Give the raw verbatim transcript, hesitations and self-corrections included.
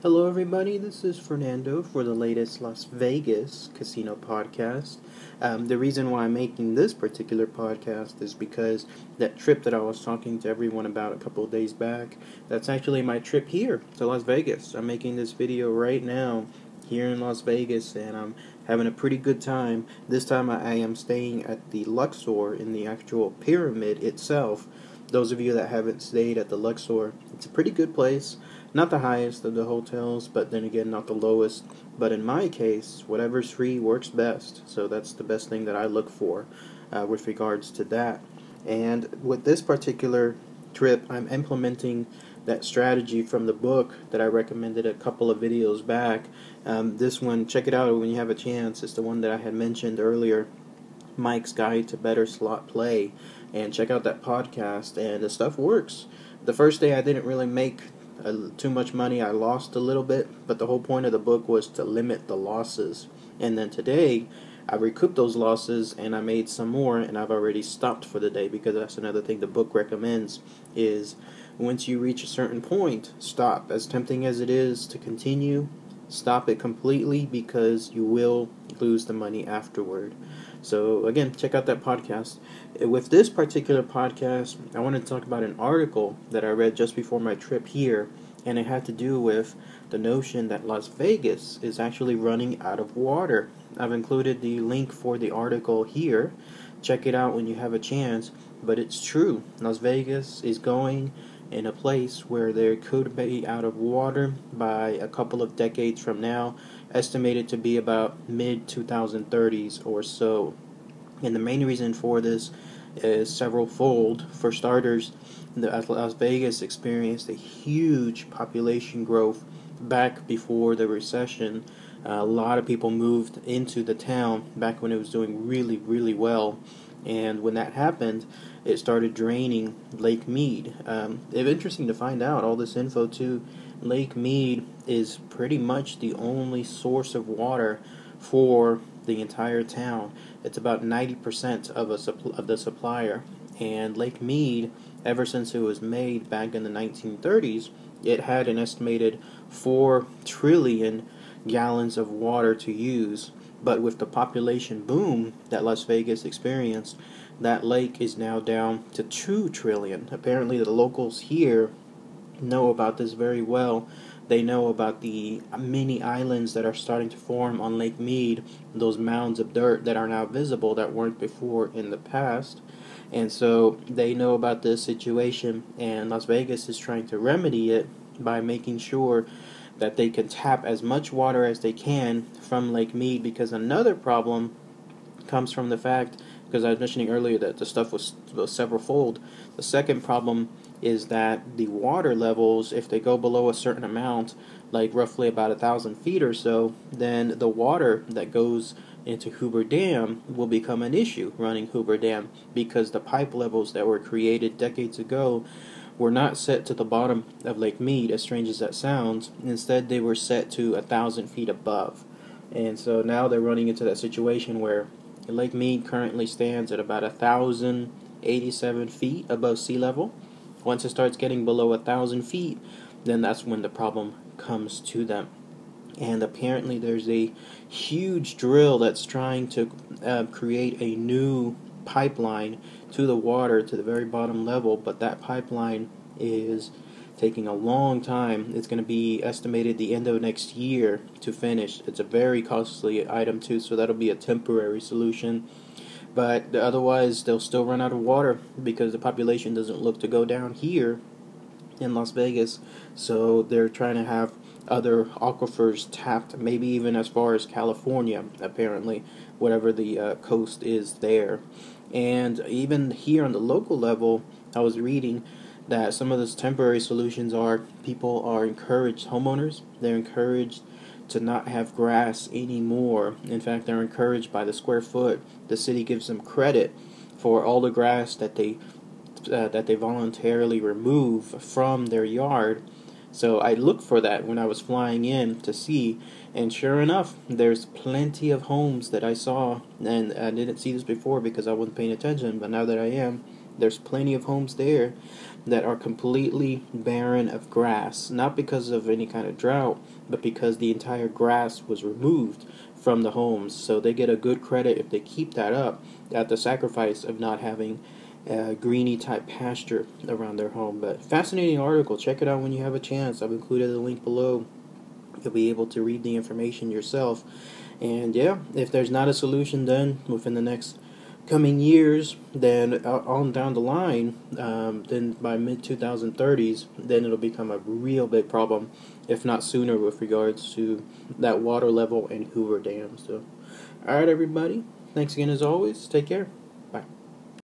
Hello everybody, this is Fernando for the latest Las Vegas casino podcast. Um, the reason why I'm making this particular podcast is because that trip that I was talking to everyone about a couple of days back, that's actually my trip here to Las Vegas. I'm making this video right now here in Las Vegas, and I'm having a pretty good time. This time I am staying at the Luxor in the actual pyramid itself. Those of you that haven't stayed at the Luxor, it's a pretty good place. Not the highest of the hotels, but then again, not the lowest. But in my case, whatever's free works best. So that's the best thing that I look for uh, with regards to that. And with this particular trip, I'm implementing that strategy from the book that I recommended a couple of videos back. Um, this one, check it out when you have a chance. It's the one that I had mentioned earlier, Mike's Guide to Better Slot Play. And check out that podcast, and the stuff works. The first day I didn't really make uh, too much money. I lost a little bit, but the whole point of the book was to limit the losses. And then today, I recouped those losses, and I made some more, and I've already stopped for the day, because that's another thing the book recommends, is once you reach a certain point, stop. As tempting as it is to continue, stop it completely, because you will lose the money afterward. So again, check out that podcast. With this particular podcast, I want to talk about an article that I read just before my trip here, and it had to do with the notion that Las Vegas is actually running out of water. I've included the link for the article here. Check it out when you have a chance, but it's true. Las Vegas is going in a place where they could be out of water by a couple of decades from now, estimated to be about mid twenty thirties or so. And the main reason for this is several-fold. For starters, the Las Vegas experienced a huge population growth back before the recession. Uh, a lot of people moved into the town back when it was doing really, really well. And when that happened, it started draining Lake Mead. Um, it's interesting to find out all this info, too. Lake Mead is pretty much the only source of water for the entire town. It's about ninety percent of, a supp- of the supplier. And Lake Mead, ever since it was made back in the nineteen thirties, it had an estimated four trillion gallons of water to use. But with the population boom that Las Vegas experienced, that lake is now down to two trillion. Apparently the locals here know about this very well. They know about the many islands that are starting to form on Lake Mead, those mounds of dirt that are now visible that weren't before in the past. And so they know about this situation, and Las Vegas is trying to remedy it by making sure that they can tap as much water as they can from Lake Mead, because another problem comes from the fact, because I was mentioning earlier that the stuff was, was several-fold, the second problem is that the water levels, if they go below a certain amount, like roughly about a thousand feet or so, then the water that goes into Hoover Dam will become an issue running Hoover Dam, because the pipe levels that were created decades ago were not set to the bottom of Lake Mead, as strange as that sounds. Instead, they were set to a thousand feet above. And so now they're running into that situation where Lake Mead currently stands at about one thousand eighty-seven feet above sea level. Once it starts getting below a thousand feet, then that's when the problem comes to them. And apparently there's a huge drill that's trying to uh, create a new pipeline to the water to the very bottom level, but that pipeline is taking a long time. It's going to be estimated the end of next year to finish. It's a very costly item too, so that'll be a temporary solution. But otherwise, they'll still run out of water because the population doesn't look to go down here in Las Vegas. So they're trying to have other aquifers tapped, maybe even as far as California, apparently, whatever the uh, coast is there. And even here on the local level, I was reading that some of those temporary solutions are people are encouraged, homeowners, they're encouraged to not have grass anymore. In fact, they're encouraged by the square foot. The city gives them credit for all the grass that they uh, that they voluntarily remove from their yard. So I looked for that when I was flying in to see, and sure enough, there's plenty of homes that I saw, and I didn't see this before because I wasn't paying attention, but now that I am, There's plenty of homes there that are completely barren of grass, not because of any kind of drought, but because the entire grass was removed from the homes. So they get a good credit if they keep that up at the sacrifice of not having a greeny type pasture around their home. But fascinating article. Check it out when you have a chance. I've included the link below. You'll be able to read the information yourself. And yeah, if there's not a solution done within the next coming years, then on down the line, um, then by mid twenty thirties, then it'll become a real big problem, if not sooner, with regards to that water level and Hoover Dam. So, all right, everybody. Thanks again, as always. Take care.